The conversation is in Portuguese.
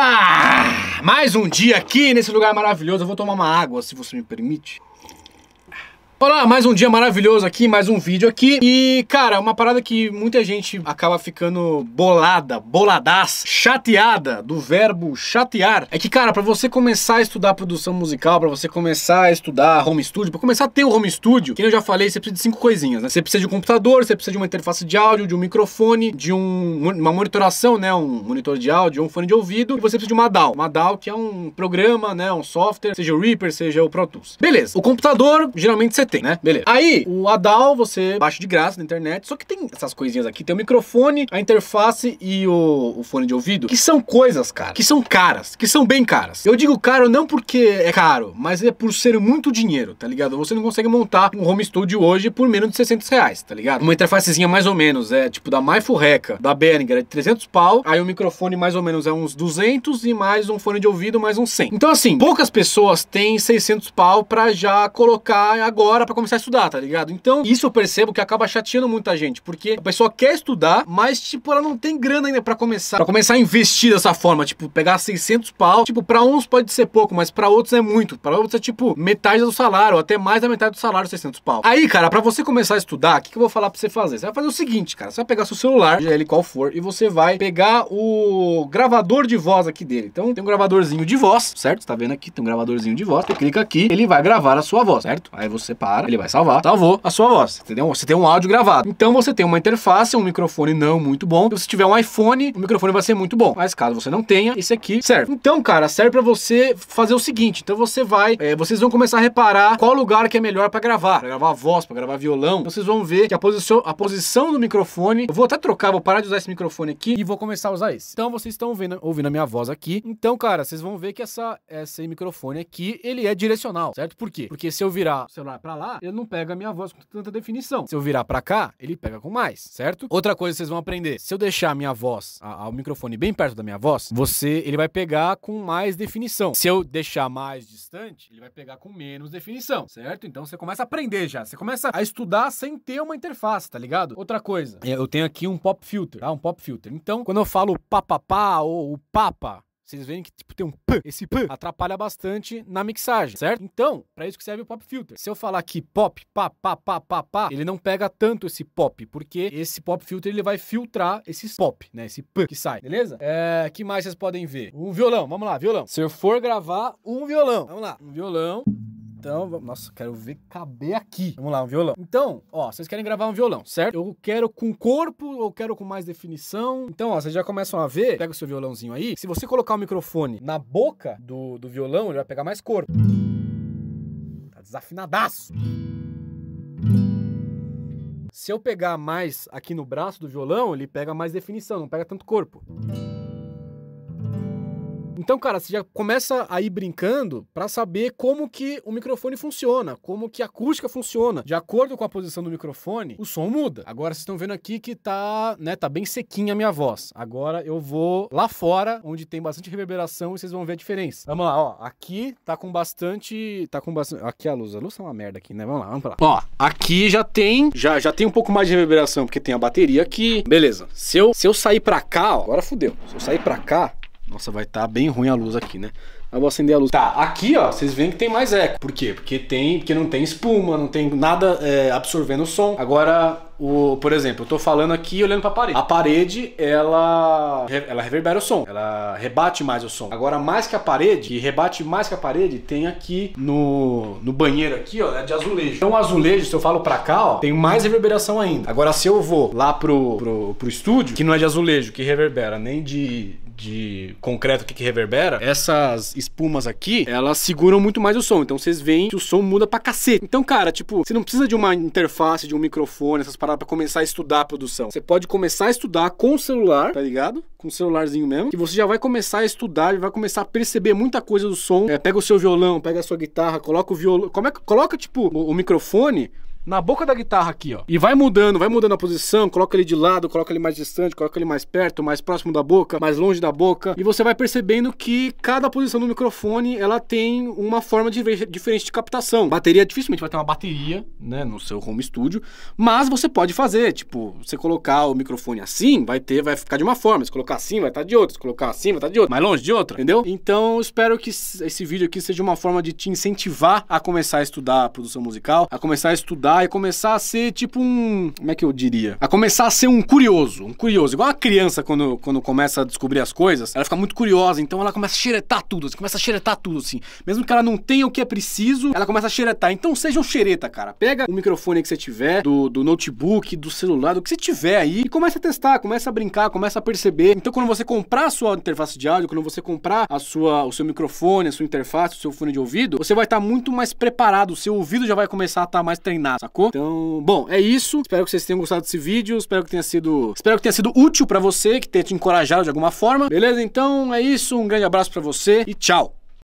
Ah, mais um dia aqui nesse lugar maravilhoso. Eu vou tomar uma água, se você me permite. Olá, mais um dia maravilhoso aqui, mais um vídeo aqui. E, cara, uma parada que muita gente acaba ficando bolada, boladaça, chateada, do verbo chatear. É que, cara, pra você começar a estudar produção musical, pra você começar a estudar home studio, pra começar a ter o home studio, que eu já falei, você precisa de 5 coisinhas, né? Você precisa de um computador, você precisa de uma interface de áudio, de um microfone, de uma monitoração, né? Um monitor de áudio, um fone de ouvido. E você precisa de uma DAW. Uma DAW que é um programa, né? Um software, seja o Reaper, seja o Pro Tools. Beleza. O computador, geralmente você tem, né? Beleza. Aí, o Adal você baixa de graça na internet, só que tem essas coisinhas aqui, tem o microfone, a interface e o fone de ouvido, que são coisas, cara, que são caras, que são bem caras. Eu digo caro não porque é caro, mas é por ser muito dinheiro, tá ligado? Você não consegue montar um home studio hoje por menos de R$600, tá ligado? Uma interfacezinha mais ou menos, é tipo da MyFurreca, da Behringer, é de 300 pau, aí o microfone mais ou menos é uns 200 e mais um fone de ouvido mais uns 100. Então assim, poucas pessoas têm 600 pau pra já colocar agora pra começar a estudar, tá ligado? Então, isso eu percebo que acaba chateando muita gente, porque a pessoa quer estudar, mas, tipo, ela não tem grana ainda pra começar a investir dessa forma, tipo, pegar 600 pau, tipo, pra uns pode ser pouco, mas pra outros é muito, pra outros é, tipo, metade do salário, ou até mais da metade do salário, 600 pau. Aí, cara, pra você começar a estudar, o que eu vou falar pra você fazer? Você vai fazer o seguinte, cara, você vai pegar seu celular, seja ele qual for, e você vai pegar o gravador de voz aqui dele. Então, tem um gravadorzinho de voz, certo? Você tá vendo aqui, tem um gravadorzinho de voz, você clica aqui, ele vai gravar a sua voz, certo? Aí você para, ele vai salvar, salvou a sua voz, entendeu? Você tem um áudio gravado. Então você tem uma interface, um microfone não muito bom. Se você tiver um iPhone, o microfone vai ser muito bom. Mas caso você não tenha, esse aqui serve. Então, cara, serve pra você fazer o seguinte. Então você vai, vocês vão começar a reparar qual lugar que é melhor pra gravar voz, pra gravar violão. Vocês vão ver que a posição do microfone, eu vou até trocar, vou parar de usar esse microfone aqui e vou começar a usar esse. Então vocês estão ouvindo a minha voz aqui. Então, cara, vocês vão ver que esse microfone aqui, ele é direcional, certo? Por quê? Porque se eu virar o celular pra lá, ele não pega a minha voz com tanta definição. Se eu virar pra cá, ele pega com mais, certo? Outra coisa que vocês vão aprender, se eu deixar a minha voz, o microfone bem perto da minha voz, ele vai pegar com mais definição. Se eu deixar mais distante, ele vai pegar com menos definição, certo? Então você começa a aprender já, você começa a estudar sem ter uma interface, tá ligado? Outra coisa, eu tenho aqui um pop filter, tá? Um pop filter. Então, quando eu falo papapá ou o papa, vocês veem que tipo, tem um p, esse p atrapalha bastante na mixagem, certo? Então, pra isso que serve o pop filter. Se eu falar aqui pop, pá, pá, pá, pá, pá, ele não pega tanto esse pop, porque esse pop filter ele vai filtrar esses pop, né? Esse p que sai, beleza? Que mais vocês podem ver? Um violão, vamos lá, violão. Se eu for gravar um violão, vamos lá, um violão. Então, nossa, quero ver caber aqui. Vamos lá, um violão. Então, ó, vocês querem gravar um violão, certo? Eu quero com corpo, eu quero com mais definição. Então, ó, vocês já começam a ver. Pega o seu violãozinho aí. Se você colocar o microfone na boca do violão, ele vai pegar mais corpo. Tá desafinadaço. Se eu pegar mais aqui no braço do violão, ele pega mais definição, não pega tanto corpo. Então, cara, você já começa a ir brincando pra saber como que o microfone funciona, como que a acústica funciona. De acordo com a posição do microfone, o som muda. Agora vocês estão vendo aqui que tá, né, tá bem sequinha a minha voz. Agora eu vou lá fora, onde tem bastante reverberação, e vocês vão ver a diferença. Vamos lá, ó, aqui tá com bastante... Aqui a luz tá uma merda aqui, né? Vamos lá, vamos pra lá. Ó, aqui já tem um pouco mais de reverberação, porque tem a bateria aqui. Beleza, se eu sair pra cá, ó, agora fodeu. Se eu sair pra cá... Nossa, vai estar bem ruim a luz aqui, né? Eu vou acender a luz. Tá, aqui, ó, vocês veem que tem mais eco. Por quê? Porque não tem espuma, não tem nada absorvendo o som. Agora, por exemplo, eu tô falando aqui olhando pra parede. A parede, ela reverbera o som. Ela rebate mais o som. Agora, mais que a parede, que rebate mais que a parede, tem aqui no banheiro aqui, ó, é de azulejo. Então, o azulejo, se eu falo pra cá, ó, tem mais reverberação ainda. Agora, se eu vou lá pro estúdio, que não é de azulejo, que reverbera, nem de concreto que reverbera, essas espumas aqui, elas seguram muito mais o som. Então vocês veem que o som muda pra cacete. Então, cara, tipo, você não precisa de uma interface, de um microfone, essas paradas pra começar a estudar a produção. Você pode começar a estudar com o celular, tá ligado? Com o celularzinho mesmo, que você já vai começar a estudar, vai começar a perceber muita coisa do som. Pega o seu violão, pega a sua guitarra, coloca o violão, coloca, tipo, o microfone na boca da guitarra aqui, ó. E vai mudando a posição, coloca ele de lado, coloca ele mais distante, coloca ele mais perto, mais próximo da boca, mais longe da boca. E você vai percebendo que cada posição do microfone, ela tem uma forma diferente de captação. Bateria, dificilmente vai ter uma bateria, né, no seu home studio, mas você pode fazer, tipo, você colocar o microfone assim, vai ficar de uma forma, se colocar assim, vai estar de outra, se colocar assim, vai estar de outra, mais longe de outra, entendeu? Então, espero que esse vídeo aqui seja uma forma de te incentivar a começar a estudar a produção musical, a começar a estudar e começar a ser tipo um... Como é que eu diria? A começar a ser um curioso, igual a criança quando começa a descobrir as coisas, ela fica muito curiosa, então ela começa a xeretar tudo, assim, mesmo que ela não tenha o que é preciso, ela começa a xeretar. Então seja um xereta, cara, pega o microfone que você tiver, do notebook, do celular, do que você tiver aí, e começa a testar, começa a brincar, começa a perceber. Então quando você comprar a sua interface de áudio, quando você comprar o seu microfone, a sua interface, o seu fone de ouvido, você vai estar muito mais preparado, o seu ouvido já vai começar a estar mais treinado, sacou? Então, bom, é isso, espero que vocês tenham gostado desse vídeo, espero que tenha sido útil pra você, que tenha te encorajado de alguma forma, beleza? Então é isso, um grande abraço pra você e tchau!